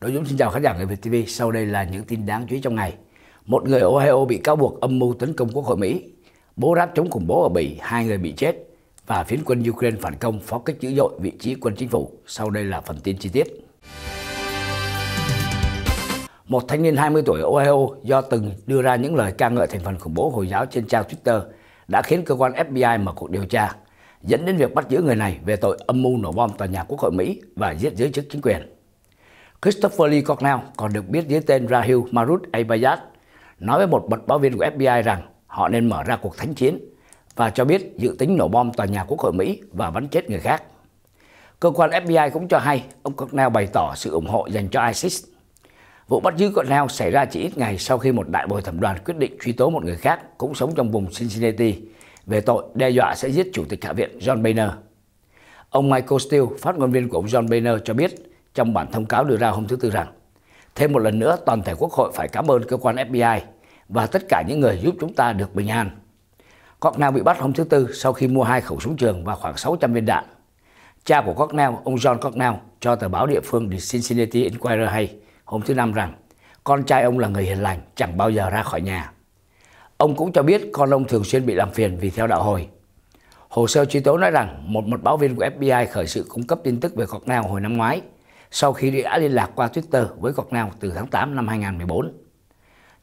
Đội Dũng xin chào khán giả Người Việt TV. Sau đây là những tin đáng chú ý trong ngày. Một người Ohio bị cáo buộc âm mưu tấn công Quốc hội Mỹ, bố ráp chống khủng bố ở Bỉ, 2 người bị chết và phiến quân Ukraine phản công pháo kích dữ dội vị trí quân chính phủ. Sau đây là phần tin chi tiết. Một thanh niên 20 tuổi ở Ohio do từng đưa ra những lời ca ngợi thành phần khủng bố Hồi giáo trên trang Twitter đã khiến cơ quan FBI mở cuộc điều tra, dẫn đến việc bắt giữ người này về tội âm mưu nổ bom tòa nhà Quốc hội Mỹ và giết giới chức chính quyền. Christopher Lee Cornell, còn được biết dưới tên Rahul Marut Aybaz, nói với một mật báo viên của FBI rằng họ nên mở ra cuộc thánh chiến và cho biết dự tính nổ bom tòa nhà Quốc hội Mỹ và bắn chết người khác. Cơ quan FBI cũng cho hay ông Cornell bày tỏ sự ủng hộ dành cho ISIS. Vụ bắt giữ Cornell xảy ra chỉ ít ngày sau khi một đại bồi thẩm đoàn quyết định truy tố một người khác cũng sống trong vùng Cincinnati về tội đe dọa sẽ giết Chủ tịch Hạ viện John Boehner. Ông Michael Steele, phát ngôn viên của ông John Boehner, cho biết trong bản thông cáo đưa ra hôm thứ Tư rằng thêm một lần nữa toàn thể Quốc hội phải cảm ơn cơ quan FBI và tất cả những người giúp chúng ta được bình an. Cornell bị bắt hôm thứ Tư sau khi mua 2 khẩu súng trường và khoảng 600 viên đạn. Cha của Cornell, ông John Cornell, cho tờ báo địa phương The Cincinnati Inquirer hay hôm thứ Năm rằng con trai ông là người hiền lành, chẳng bao giờ ra khỏi nhà. Ông cũng cho biết con ông thường xuyên bị làm phiền vì theo đạo Hồi. Hồ sơ truy tố nói rằng một mật báo viên của FBI khởi sự cung cấp tin tức về Cornell hồi năm ngoái, sau khi đã liên lạc qua Twitter với Cornell từ tháng 8 năm 2014.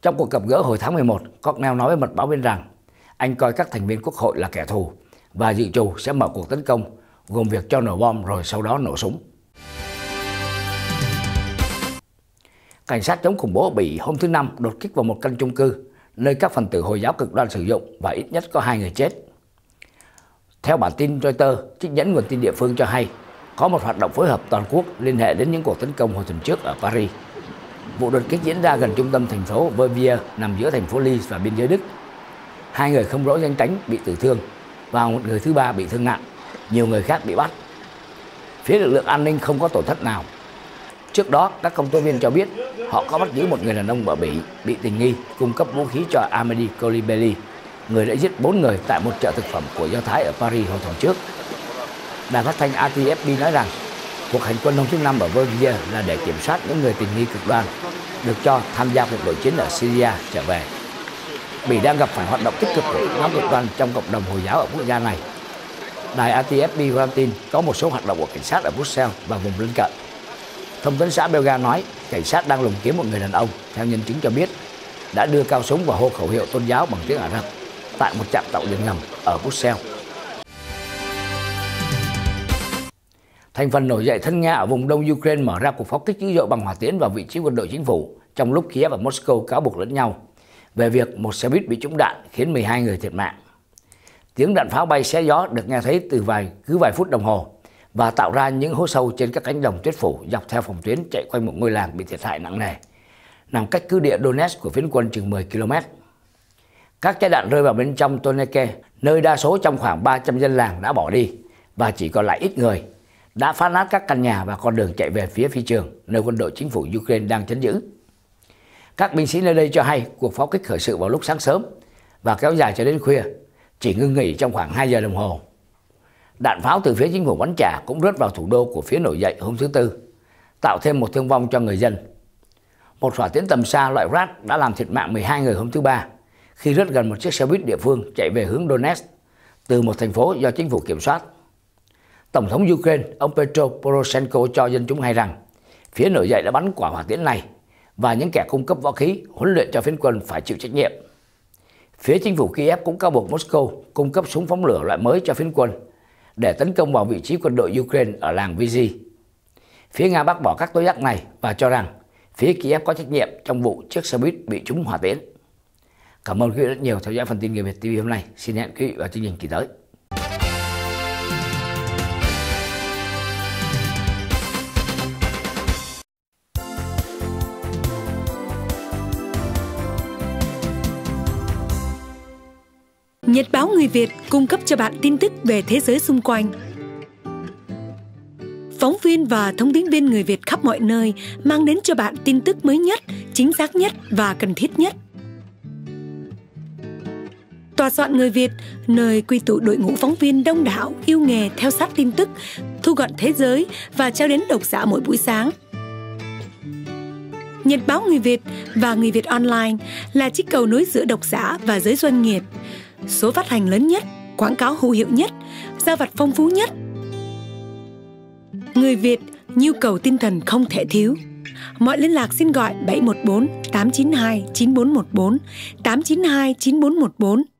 Trong cuộc gặp gỡ hồi tháng 11, Cornell nói với mật báo viên rằng anh coi các thành viên Quốc hội là kẻ thù và dự trù sẽ mở cuộc tấn công, gồm việc cho nổ bom rồi sau đó nổ súng. Cảnh sát chống khủng bố ở Bỉ hôm thứ Năm đột kích vào một căn chung cư, nơi các phần tử Hồi giáo cực đoan sử dụng và ít nhất có 2 người chết. Theo bản tin Reuters, trích dẫn nguồn tin địa phương cho hay, có một hoạt động phối hợp toàn quốc liên hệ đến những cuộc tấn công hồi tuần trước ở Paris. Vụ đột kích diễn ra gần trung tâm thành phố Verviers, nằm giữa thành phố Liège và biên giới Đức. 2 người không rõ danh tính bị tử thương và một người thứ ba bị thương nặng, nhiều người khác bị bắt. Phía lực lượng an ninh không có tổn thất nào. Trước đó, các công tố viên cho biết họ có bắt giữ một người đàn ông ở Bỉ bị tình nghi cung cấp vũ khí cho Amedy Coulibaly, người đã giết 4 người tại một chợ thực phẩm của Do Thái ở Paris hồi tuần trước. Đài phát thanh ATFB nói rằng cuộc hành quân hôm thứ Năm ở Verviers là để kiểm soát những người tình nghi cực đoan được cho tham gia cuộc nội chiến ở Syria trở về. Bỉ đang gặp phải hoạt động tích cực của các nhóm cực đoan trong cộng đồng Hồi giáo ở quốc gia này. Đài ATFB loan tin có một số hoạt động của cảnh sát ở Brussels và vùng lân cận. Thông tấn xã Belga nói cảnh sát đang lùng kiếm một người đàn ông, theo nhân chứng cho biết, đã đưa cao súng và hô khẩu hiệu tôn giáo bằng tiếng Ả Rập tại một trạm tàu điện ngầm ở Brussels. Thành phần nổi dậy thân Nga ở vùng đông Ukraine mở ra cuộc pháo kích dữ dội bằng hỏa tiễn vào vị trí quân đội chính phủ, trong lúc Kiev và Moscow cáo buộc lẫn nhau về việc một xe buýt bị trúng đạn khiến 12 người thiệt mạng. Tiếng đạn pháo bay xé gió được nghe thấy từ cứ vài phút đồng hồ và tạo ra những hố sâu trên các cánh đồng tuyết phủ dọc theo phòng tuyến chạy quanh một ngôi làng bị thiệt hại nặng nề, nằm cách cứ địa Donetsk của phiến quân chừng 10 km. Các trái đạn rơi vào bên trong Donetsk, nơi đa số trong khoảng 300 dân làng đã bỏ đi và chỉ còn lại ít người, đã phá nát các căn nhà và con đường chạy về phía phi trường, nơi quân đội chính phủ Ukraine đang trấn giữ. Các binh sĩ nơi đây cho hay cuộc pháo kích khởi sự vào lúc sáng sớm và kéo dài cho đến khuya, chỉ ngưng nghỉ trong khoảng 2 giờ đồng hồ. Đạn pháo từ phía chính phủ bắn trả cũng rớt vào thủ đô của phía nổi dậy hôm thứ Tư, tạo thêm một thương vong cho người dân. Một hỏa tiễn tầm xa loại Rat đã làm thiệt mạng 12 người hôm thứ Ba, khi rớt gần một chiếc xe buýt địa phương chạy về hướng Donetsk từ một thành phố do chính phủ kiểm soát. Tổng thống Ukraine, ông Petro Poroshenko, cho dân chúng hay rằng phía nổi dậy đã bắn quả hỏa tiễn này và những kẻ cung cấp võ khí, huấn luyện cho phiến quân phải chịu trách nhiệm. Phía chính phủ Kiev cũng cáo buộc Moscow cung cấp súng phóng lửa loại mới cho phiến quân để tấn công vào vị trí quân đội Ukraine ở làng Vizhi. Phía Nga bác bỏ các tố giác này và cho rằng phía Kiev có trách nhiệm trong vụ chiếc xe buýt bị trúng hỏa tiễn. Cảm ơn quý vị rất nhiều theo dõi phần tin Người Việt TV hôm nay. Xin hẹn quý vị vào chương trình kỳ tới. Nhật báo Người Việt cung cấp cho bạn tin tức về thế giới xung quanh. Phóng viên và thông tin viên người Việt khắp mọi nơi mang đến cho bạn tin tức mới nhất, chính xác nhất và cần thiết nhất. Tòa soạn Người Việt, nơi quy tụ đội ngũ phóng viên đông đảo yêu nghề theo sát tin tức, thu gọn thế giới và trao đến độc giả mỗi buổi sáng. Nhật Báo Người Việt và Người Việt Online là chiếc cầu nối giữa độc giả và giới doanh nghiệp. Số phát hành lớn nhất, quảng cáo hữu hiệu nhất, giao vặt phong phú nhất. Người Việt, nhu cầu tinh thần không thể thiếu. Mọi liên lạc xin gọi 714 892 9414, 892 9414.